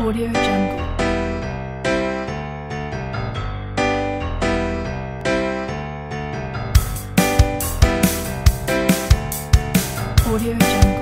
AudioJungle. AudioJungle.